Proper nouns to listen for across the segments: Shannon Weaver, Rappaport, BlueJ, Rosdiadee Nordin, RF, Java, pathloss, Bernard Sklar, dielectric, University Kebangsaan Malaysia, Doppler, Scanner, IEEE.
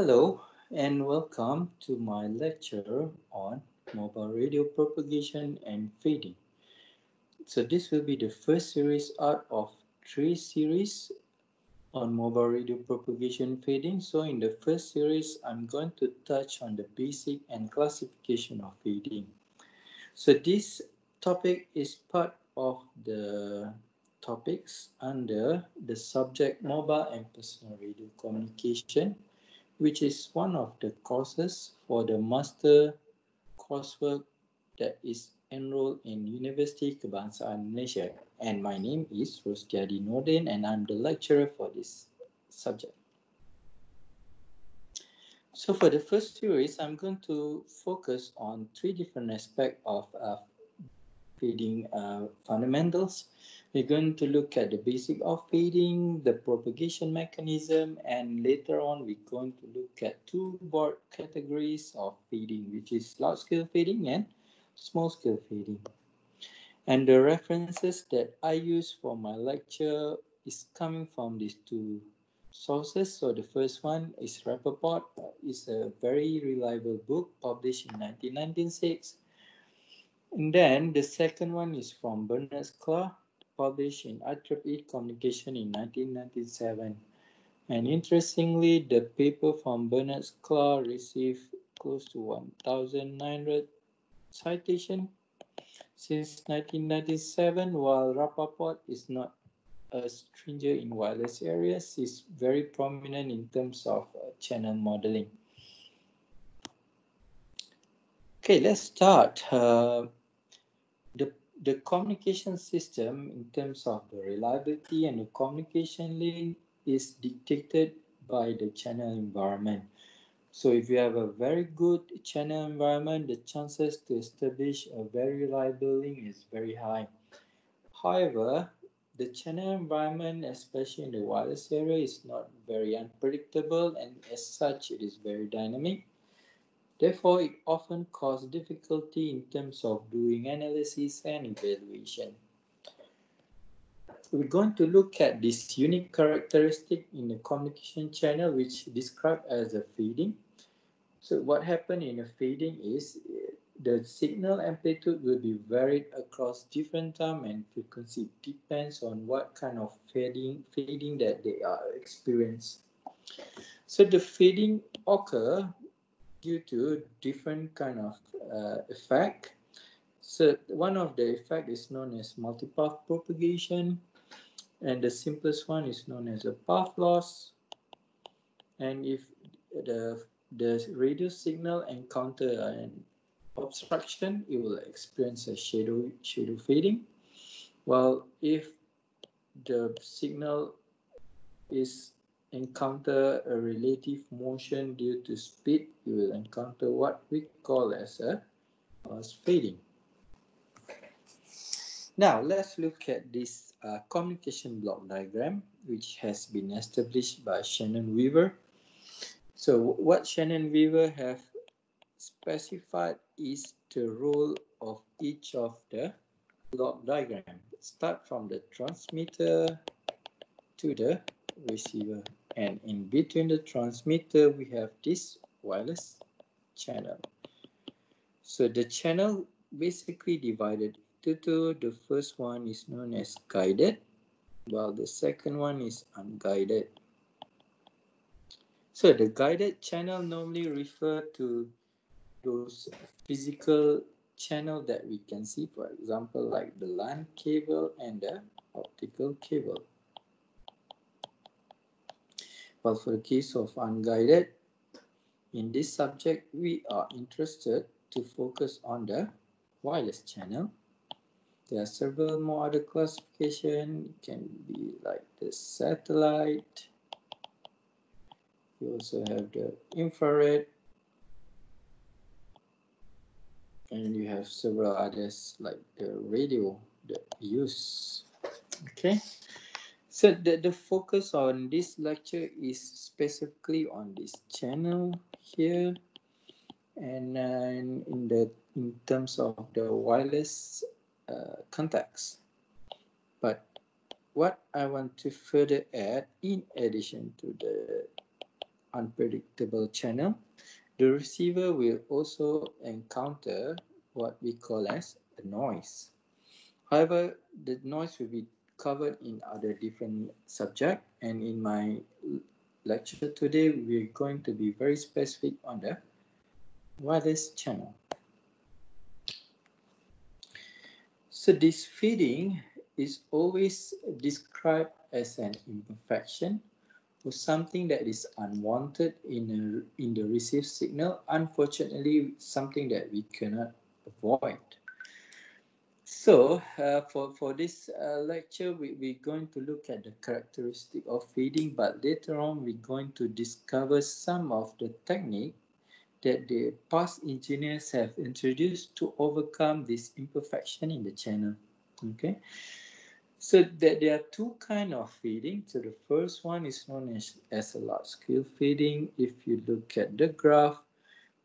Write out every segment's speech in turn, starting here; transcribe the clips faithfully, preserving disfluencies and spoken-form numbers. Hello and welcome to my lecture on mobile radio propagation and fading. So this will be the first series out of three series on mobile radio propagation fading. So in the first series, I'm going to touch on the basic and classification of fading. So this topic is part of the topics under the subject mobile and personal radio communication, which is one of the courses for the master coursework that is enrolled in University Kebangsaan Malaysia. And my name is Rosdiadee Nordin, and I'm the lecturer for this subject. So for the first series, I'm going to focus on three different aspects of uh, fading uh, fundamentals. We're going to look at the basic of fading, the propagation mechanism, and later on we're going to look at two broad categories of fading, which is large-scale fading and small-scale fading. And the references that I use for my lecture is coming from these two sources. So the first one is Rappaport. It's a very reliable book published in nineteen ninety-six. And then the second one is from Bernard Sklar, published in I E E E Communication in nineteen ninety-seven. And interestingly, the paper from Bernard Sklar received close to one thousand nine hundred citations since nineteen ninety-seven, while Rappaport is not a stranger in wireless areas. It's very prominent in terms of channel modeling. Okay, let's start. Uh, the The communication system, in terms of the reliability and the communication link, is dictated by the channel environment. So if you have a very good channel environment, the chances to establish a very reliable link is very high. However, the channel environment, especially in the wireless area, is not very unpredictable, and as such, it is very dynamic. Therefore, it often causes difficulty in terms of doing analysis and evaluation. We're going to look at this unique characteristic in the communication channel, which is described as a fading. So what happens in a fading is the signal amplitude will be varied across different time and frequency. It depends on what kind of fading, fading that they are experiencing. So the fading occurs due to different kind of uh, effect. So one of the effect is known as multipath propagation, and the simplest one is known as a path loss. And if the, the radio signal encounter an obstruction, it will experience a shadow, shadow fading. While if the signal is encounter a relative motion due to speed, you will encounter what we call as a fast fading. Now let's look at this uh, communication block diagram, which has been established by Shannon Weaver. So what Shannon Weaver have specified is the role of each of the block diagram. Start from the transmitter to the receiver. And in between the transmitter, we have this wireless channel. So the channel basically divided into two. The first one is known as guided, while the second one is unguided. So the guided channel normally refer to those physical channel that we can see, for example, like the LAN cable and the optical cable. But well, for the case of unguided, in this subject, we are interested to focus on the wireless channel. There are several more other classifications. It can be like the satellite. You also have the infrared. And you have several others like the radio that we use. Okay. So the, the focus on this lecture is specifically on this channel here, and uh, in the in terms of the wireless uh, contacts. But what I want to further add, in addition to the unpredictable channel, the receiver will also encounter what we call as a noise. However, the noise will be covered in other different subjects, and in my lecture today, we're going to be very specific on the wireless channel. So this feeding is always described as an imperfection or something that is unwanted in, a, in the received signal, unfortunately, something that we cannot avoid. So uh, for, for this uh, lecture, we, we're going to look at the characteristic of feeding, but later on, we're going to discover some of the technique that the past engineers have introduced to overcome this imperfection in the channel, okay? So that there are two kinds of feeding. So the first one is known as, as a large-scale feeding. If you look at the graph,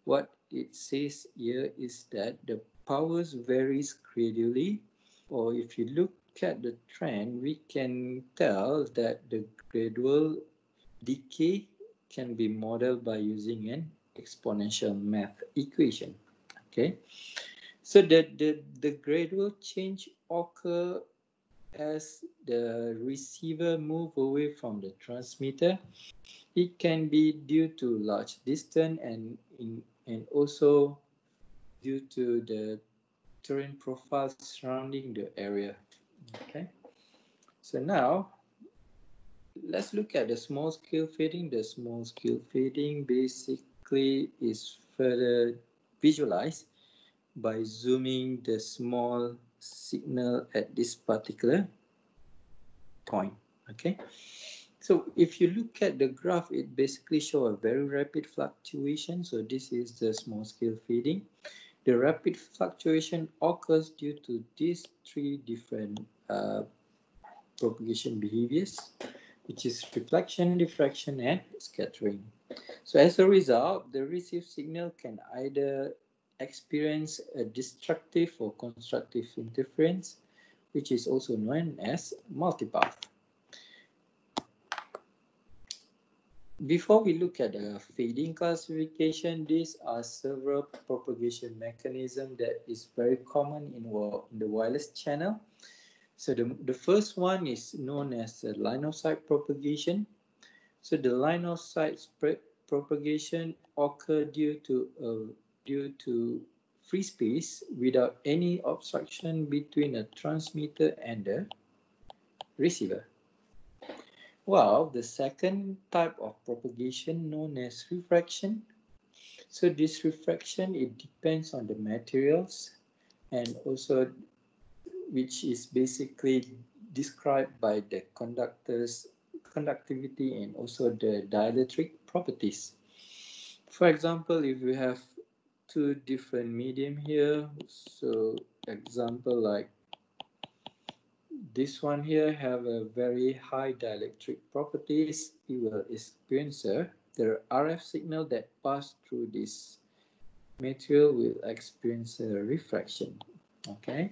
what it says here is that the powers varies gradually, or if you look at the trend, we can tell that the gradual decay can be modeled by using an exponential math equation, okay? So the, the, the gradual change occurs as the receiver moves away from the transmitter. It can be due to large distance and, in, and also due to the terrain profile surrounding the area, okay? So now, let's look at the small-scale feeding. The small-scale feeding basic is further visualized by zooming the small signal at this particular point, okay? So if you look at the graph, it basically shows a very rapid fluctuation. So this is the small-scale feeding. The rapid fluctuation occurs due to these three different uh, propagation behaviors, which is reflection, diffraction, and scattering. So as a result, the received signal can either experience a destructive or constructive interference, which is also known as multipath. Before we look at the feeding classification, these are several propagation mechanisms that is very common in, in the wireless channel. So the, the first one is known as the line of sight propagation. So the line of sight spread propagation occurs due to uh, due to free space without any obstruction between a transmitter and the receiver. Well, the second type of propagation known as refraction. So this refraction, it depends on the materials and also which is basically described by the conductors conductivity and also the dielectric properties. For example, if we have two different medium here, so example like this one here have a very high dielectric properties, it will experience uh, the R F signal that pass through this material will experience a refraction, okay?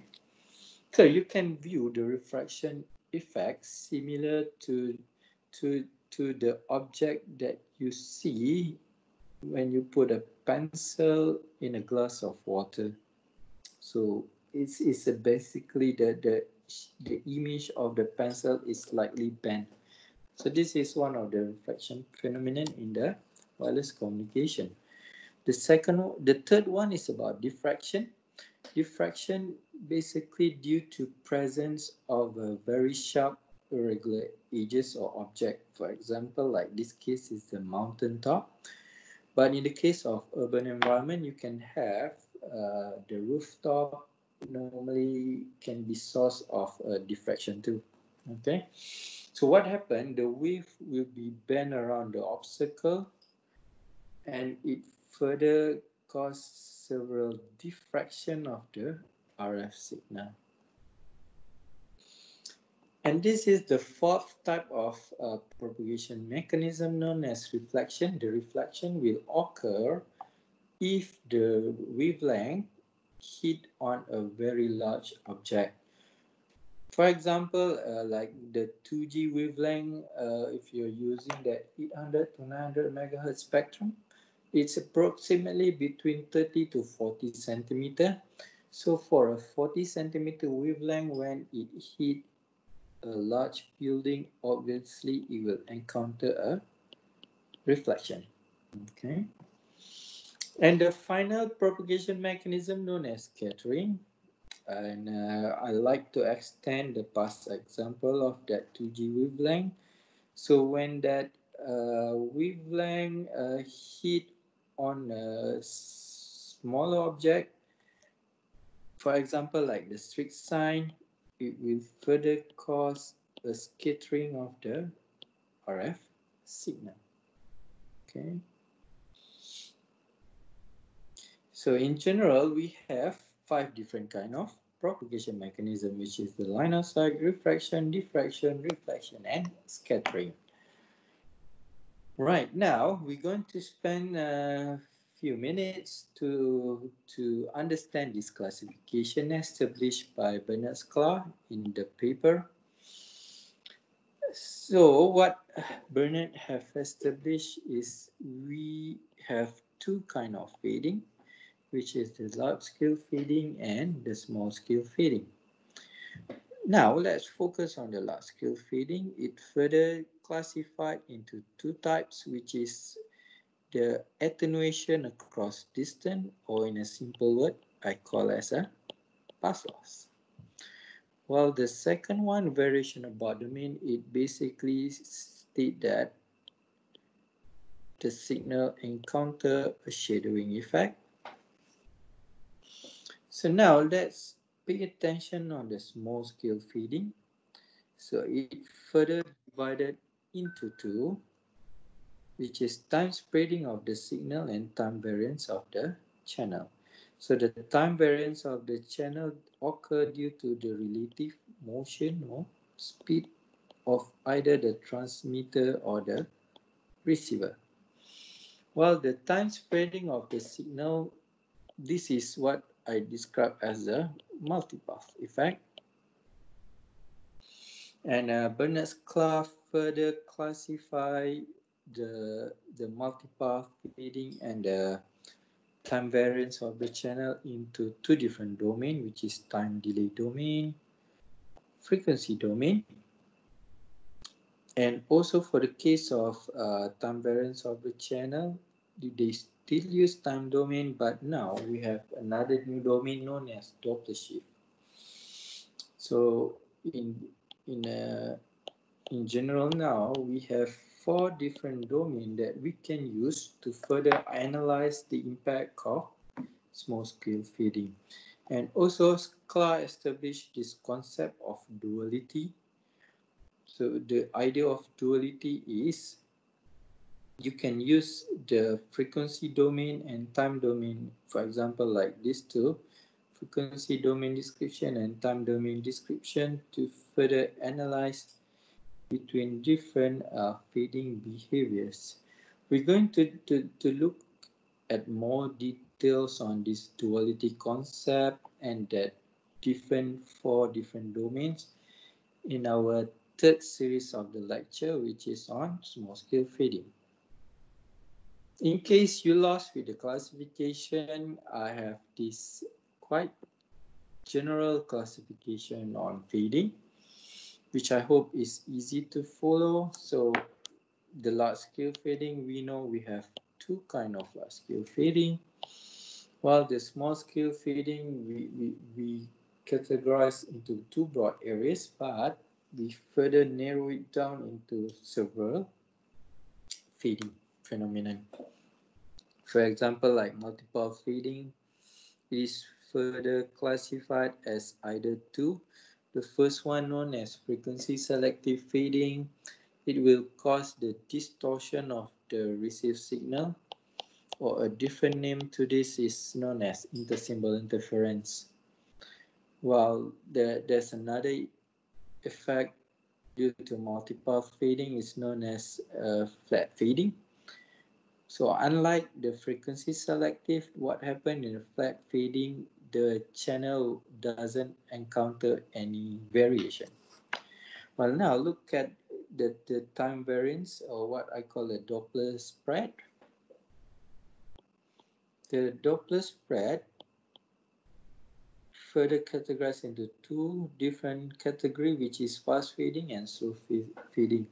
So you can view the refraction effects similar to To, to the object that you see when you put a pencil in a glass of water. So it's, it's a basically the, the, the image of the pencil is slightly bent. So this is one of the reflection phenomenon in the wireless communication. The second, the third one is about diffraction. Diffraction basically due to presence of a very sharp irregular edges or object, for example, like this case is the mountain top, but in the case of urban environment, you can have uh, the rooftop normally can be source of uh, diffraction too. Okay, so what happened? The wave will be bent around the obstacle, and it further causes several diffraction of the R F signal. And this is the fourth type of uh, propagation mechanism known as reflection. The reflection will occur if the wavelength hit on a very large object. For example, uh, like the two G wavelength, uh, if you're using that eight hundred to nine hundred megahertz spectrum, it's approximately between thirty to forty centimeter. So for a forty centimeter wavelength, when it hit a large building, obviously it will encounter a reflection. Okay. And the final propagation mechanism known as scattering. And uh, I like to extend the past example of that two G wavelength. So when that uh, wavelength uh, hit on a smaller object, for example, like the street sign, it will further cause a scattering of the R F signal. Okay. So in general, we have five different kind of propagation mechanism, which is the line of sight, refraction, diffraction, reflection, and scattering. Right now, we're going to spend a few minutes to, to understand this classification established by Bernard Sklar in the paper. So what Bernard have established is we have two kind of fading, which is the large scale fading and the small scale fading. Now let's focus on the large scale fading. It further classified into two types, which is the attenuation across distance, or in a simple word, I call as a pass loss. While the second one, variation about domain, it basically states that the signal encounter a shadowing effect. So now let's pay attention on the small scale fading. So it further divided into two, which is time spreading of the signal and time variance of the channel. So the time variance of the channel occur due to the relative motion or speed of either the transmitter or the receiver. While the time spreading of the signal, this is what I describe as the multipath effect. And uh, Bernard Sklar further classify the, the multipath fading and the time variance of the channel into two different domains, which is time delay domain, frequency domain. And also for the case of uh, time variance of the channel, they still use time domain, but now we have another new domain known as Doppler shift. So in in uh, in general, now we have four different domains that we can use to further analyze the impact of small scale fading. And also Sklar established this concept of duality. So the idea of duality is you can use the frequency domain and time domain, for example, like these two, frequency domain description and time domain description, to further analyze between different uh, fading behaviors. We're going to, to, to look at more details on this duality concept and that different four different domains in our third series of the lecture, which is on small scale fading. In case you lost with the classification, I have this quite general classification on fading, which I hope is easy to follow. So the large scale fading, we know we have two kind of large scale fading, while the small scale fading we, we, we categorize into two broad areas, but we further narrow it down into several fading phenomenon. For example, like multipath fading is further classified as either two. The first one, known as frequency selective fading, it will cause the distortion of the received signal, or a different name to this is known as intersymbol interference. While there, there's another effect due to multipath fading is known as uh, flat fading. So unlike the frequency selective, what happened in the flat fading, the channel doesn't encounter any variation. Well, now look at the, the time variance, or what I call a Doppler spread. The Doppler spread further categorized into two different categories, which is fast feeding and slow feeding.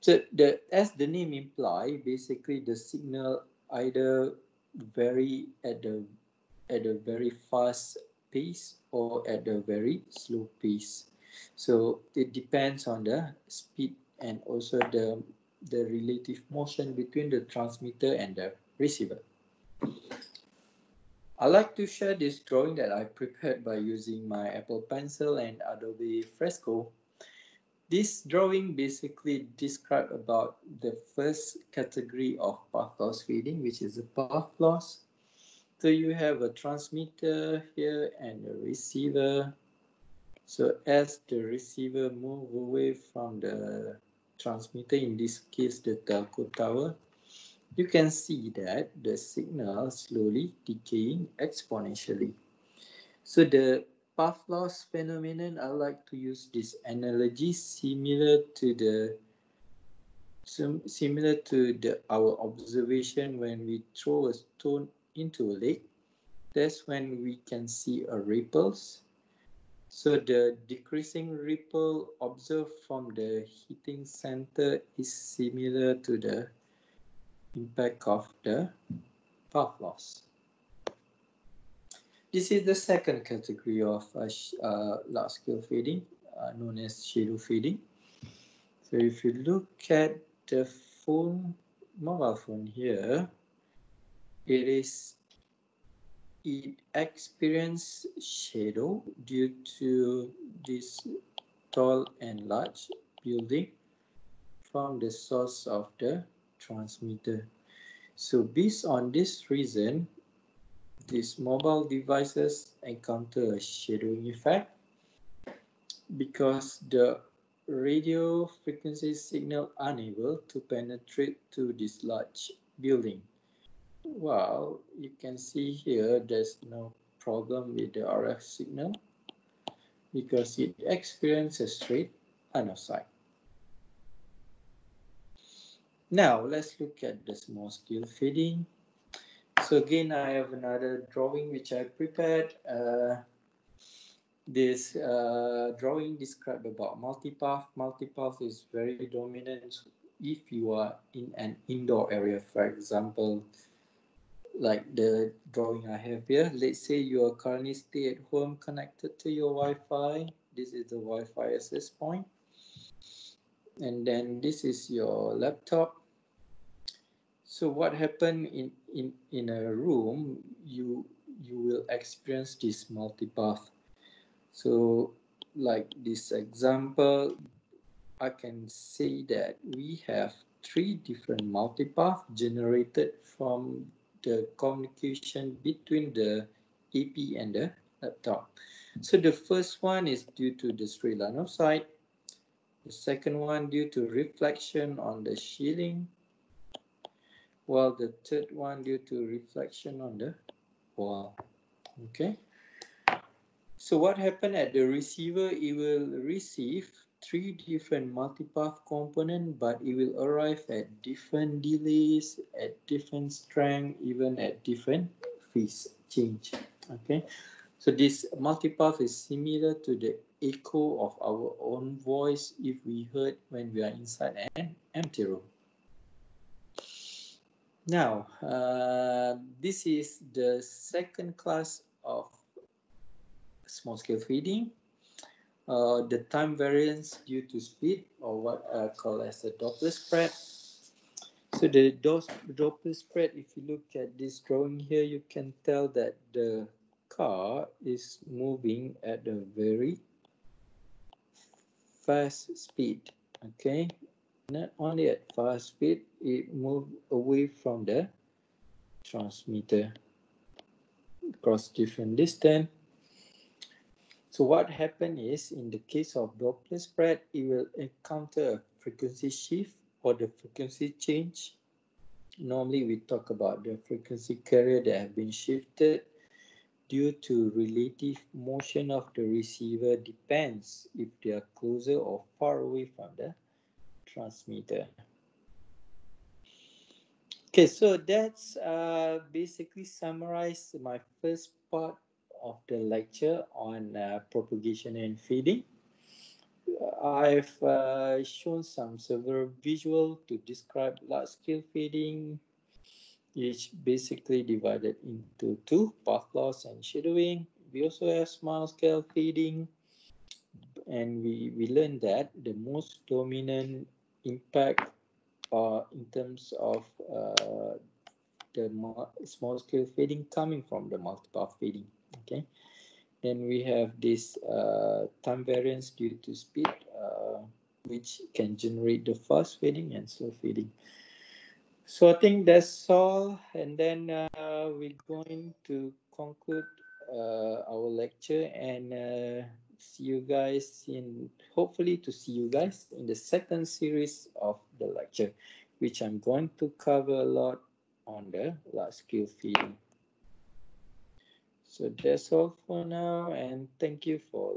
So the, as the name implies, basically the signal either vary at the at a very fast pace or at a very slow pace. So it depends on the speed and also the, the relative motion between the transmitter and the receiver. I like to share this drawing that I prepared by using my Apple Pencil and Adobe Fresco. This drawing basically describes about the first category of path loss feeding, which is the path loss. So you have a transmitter here and a receiver. So as the receiver moves away from the transmitter, in this case the telco tower, you can see that the signal slowly decaying exponentially. So the path loss phenomenon, I like to use this analogy similar to the similar to the our observation when we throw a stone into a lake. That's when we can see a ripples. So the decreasing ripple observed from the heating center is similar to the impact of the path loss. This is the second category of uh, uh, large-scale feeding, uh, known as shadow feeding. So if you look at the phone, mobile phone here, it is it experiences shadow due to this tall and large building from the source of the transmitter. So based on this reason, these mobile devices encounter a shadowing effect because the radio frequency signal unable to penetrate to this large building. Well, you can see here there's no problem with the R F signal because it experiences straight line of sight. Now let's look at the small scale feeding. So again, I have another drawing which I prepared. Uh, this uh, drawing describes about multipath. Multipath is very dominant if you are in an indoor area, for example, like the drawing I have here. Let's say you are currently stay at home connected to your Wi-Fi. This is the Wi-Fi access point. And then this is your laptop. So what happened in, in, in a room, you, you will experience this multipath. So like this example, I can say that we have three different multipaths generated from the communication between the A P and the laptop. So the first one is due to the straight line of sight. The second one due to reflection on the shielding. While the third one due to reflection on the wall. Okay. So what happened at the receiver? It will receive three different multipath components, but it will arrive at different delays, at different strength, even at different phase change. Okay, so this multipath is similar to the echo of our own voice if we heard when we are inside an empty room. Now, uh, this is the second class of small scale feeding. Uh, the time variance due to speed, or what I call as the Doppler spread. So the Doppler spread, if you look at this drawing here, you can tell that the car is moving at a very fast speed. Okay, not only at fast speed, it moved away from the transmitter across different distance. So what happened is, in the case of Doppler spread, it will encounter a frequency shift or the frequency change. Normally, we talk about the frequency carrier that have been shifted. due to relative motion of the receiver depends if they are closer or far away from the transmitter. Okay, so that's uh, basically summarized my first part of the lecture on uh, propagation and feeding. I've uh, shown some several visuals to describe large-scale feeding, which basically divided into two, path loss and shadowing. We also have small-scale feeding, and we, we learned that the most dominant impact uh, in terms of uh, the small-scale feeding coming from the multipath feeding, okay? Then we have this uh, time variance due to speed, uh, which can generate the fast feeding and slow feeding. So I think that's all. And then uh, we're going to conclude uh, our lecture and uh, see you guys in, hopefully to see you guys in the second series of the lecture, which I'm going to cover a lot on the large scale feeding. So that's all for now, and thank you for